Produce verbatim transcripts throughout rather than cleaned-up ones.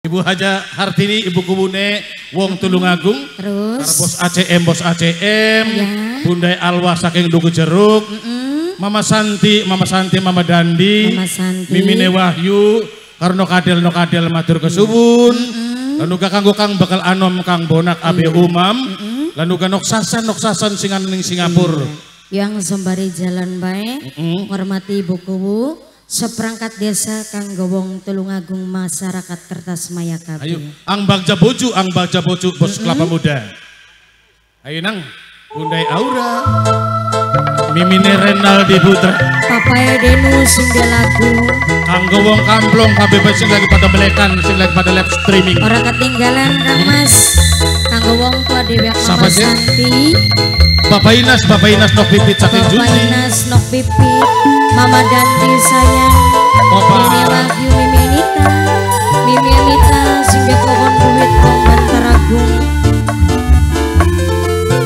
Ibu Haja Hartini, Ibu Kubune, wong Tulungagung, terus Bos A C M, Bos A C M, ya. Bunda Alwa saking Duku Jeruk, mm -mm. Mama Santi, Mama Santi, Mama Dandi, Mama Santi. Mimine Wahyu, Karno Kadel, no Kadel matur kesuwun, mm -mm. Lalu gak kanggo kang bakal anom kang bonak abe mm -mm. umam, mm -mm. Lalu gak noksasan noksasan singan ning Singapura, iya. Yang sembari jalan baik, mm -mm. Hormati Ibu Kubu. Seperangkat desa kang gowong Tulungagung masyarakat Kertas Maya kabeh. Ayo, ang bagja bocu, ang bagja bocu bos mm -hmm. Kelapa Muda. Ayo nang, Bundai Aura, Mimine Renaldi Putra, Papaya Denu singgah lagu. Ang gowong kamplong kabeh sing lagi pada belekan, sing lagi pada live streaming. Ora ketinggalan Kang Mas, kang gowong tua Dewi Akmal Santi. Bapak Inas, Bapak Inas nok pipit saking Juni. Bapak Inas nok pipit, Mama Dandi sayang. Mimi Wahyu, Mimi Nita, Mimi Nita singgah kokon duit kong Bantaragung.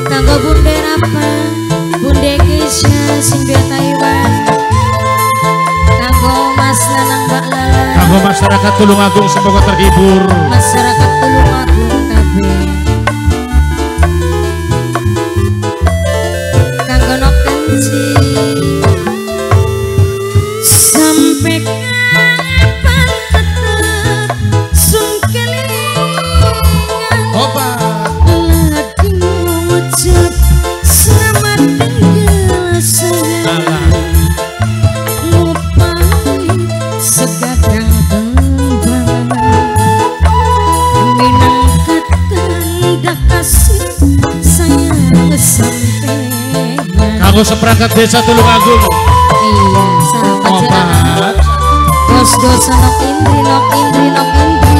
Kanggo Bunda Rapa, Bunda Kisya singgah Taiwan. Kanggo Mas Lanang Mbak Lala. Kanggo masyarakat Tulungagung semoga terhibur. Masyarakat Tulungagung kabeh. Sampai kapan tetap sungkelingan lagi mengucap selamat tinggal senang ngupain segadang tembang minang kata dah kasih saya sampai. Kanggo seperangkat desa Tulungagung. Iya, sarapan jalan. Bos dosa nok indri, nok indri, nok indri.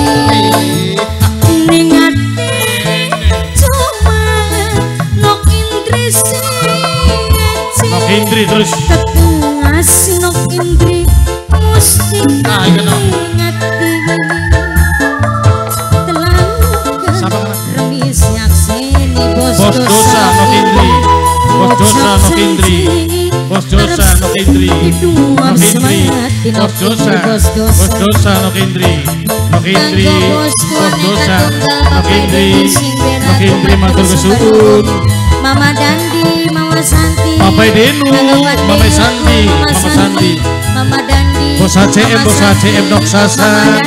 Ning ati cuma nok indri sing ngaji. Nok indri terus. Tetungas nok indri mesti ngati. Telang remis nyakseni bos dosa nok indri. Bos dosa nok indri, bos dosa nok indri, nok indri, bos dosa, bos dosa nok indri, nok indri, bos dosa, nok indri, nok indri matur kesuwun. Mama Dandi, Mama Santi, Bapak Denu, Bapak Santi, Mama Santi, Mama Dandi, Bos A C M, Bos A C M nok sasan,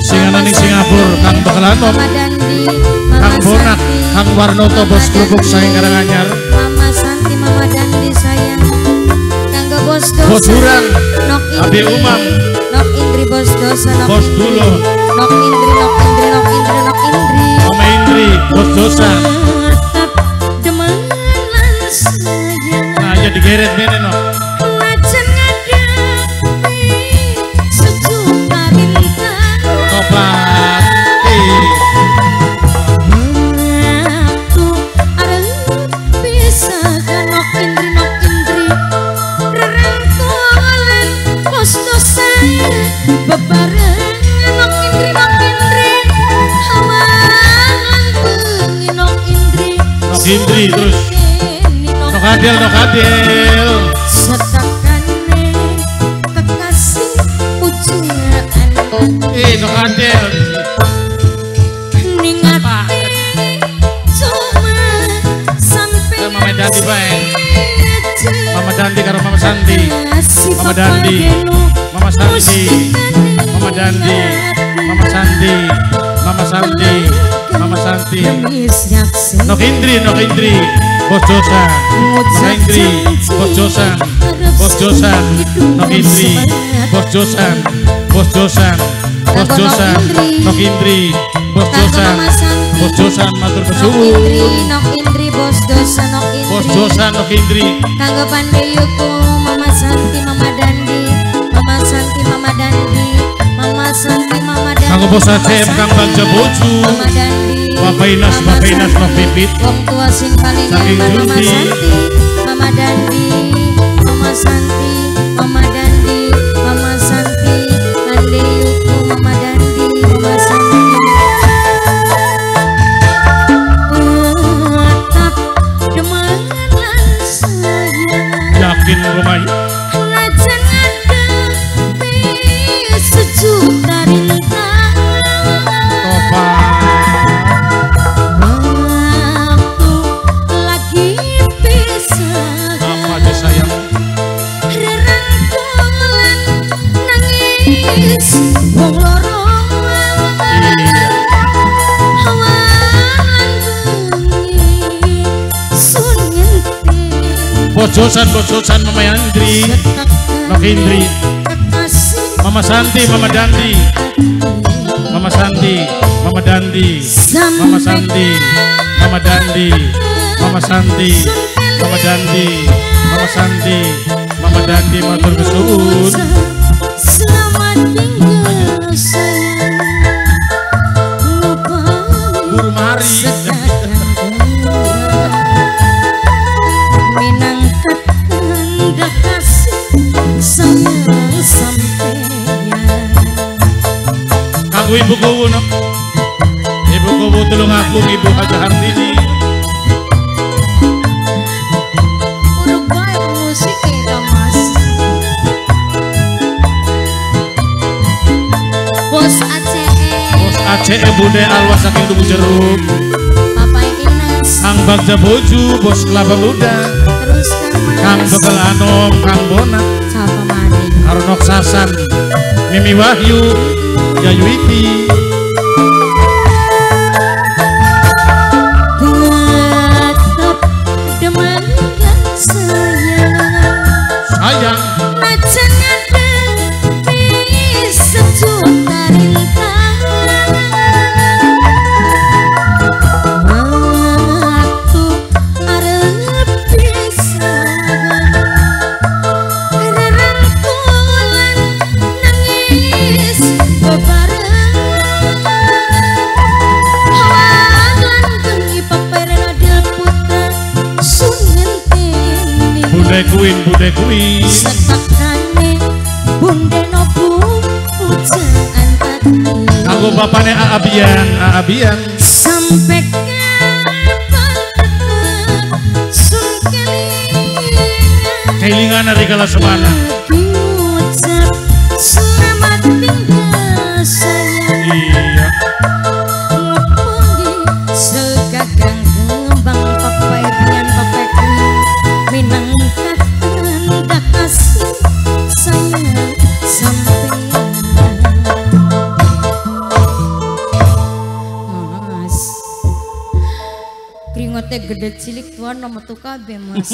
singanan ing Singapura, kang bakal anom, kang bonak, kang Warnoto, bos kerupuk saing Karanganyar. Mama Dandi sayang kanggo bos dosa nok indri nok indri bos dosa nok indri nok indri nok indri nok indri nok indri Mama Indri bos dosa tetap demen lan sayang aja digeret mene nok lajeng ada sejuta bintang tobat aku arep bisa bebarengan nok indri nok indri hawalan bengi nok indri nok indri terus nok adil nok adil setakane kekasih pujaanku eh nok adil ning ati cuma sampai Mama Dandi bae Mama Dandi karo Mama Santi Mama Dandi Mama Santi, Mama Dandi, Mama Santi, Mama Santi, Mama Santi, nok indri, nok indri, bos dosa, nok indri, bos dosa, bos dosa, nok indri, bos dosa, bos dosa, bos dosa, nok indri, bos dosa, bos dosa, matur kesuwun, nok indri, bos dosa, nok indri, bos dosa, nok indri, kanggo pandeyuku, Mama Santi, Mama Dandi. Kanggo bos A C M kang Bagja Bocu Bapak Inas Bapak Inas nok pipit wong tua sing paling nyaman Mama Santi Mama Dandi Mama Santi Mama Dandi Mama Santi Dandi yuku Mama Dandi Mama Santi tetap demen lan sayang yakin rumah sejuta bintang Susan, Bos Susan, Mama Andri, Mama Indri, Mama Santi, Mama Dandi, Mama Santi, Mama Dandi, Mama Santi, Mama Dandi, Mama Santi, Mama Dandi, Mama Santi, Mama Dandi, matur nuwun. Selamat tinggal Guru Mari. Aku Ibu Kuwu, Ibu Kuwu tulung aku, Ibu Haja Hamdini. Bos Aceh, Bos Aceh, Bude Alwas saking Tugu Jeruk, Bapak Ines, Kang Bagja Boju, Bos Kelapa Muda, Kang Bekel Anom, Kang Bona, Arnok Sasan, Mimi Wahyu, Yayu Iki. Tetap demankan sayang, sayang ajangan demi sejuta rintangan. Waktu arep bisa rerangkulan nangis Bude Queen, Bude Queen, setakane Bunde Nobu pujaan hati. Aku bapane Aabian, Aabian sampai kapan sun kelingan, kelingan dari kala semana. Diucap selamat tinggal sayang. Iya. Ngepung di segadang gembang papai dengan papai kuih minang. Gede cilik tuan nama tuh kabeh mas.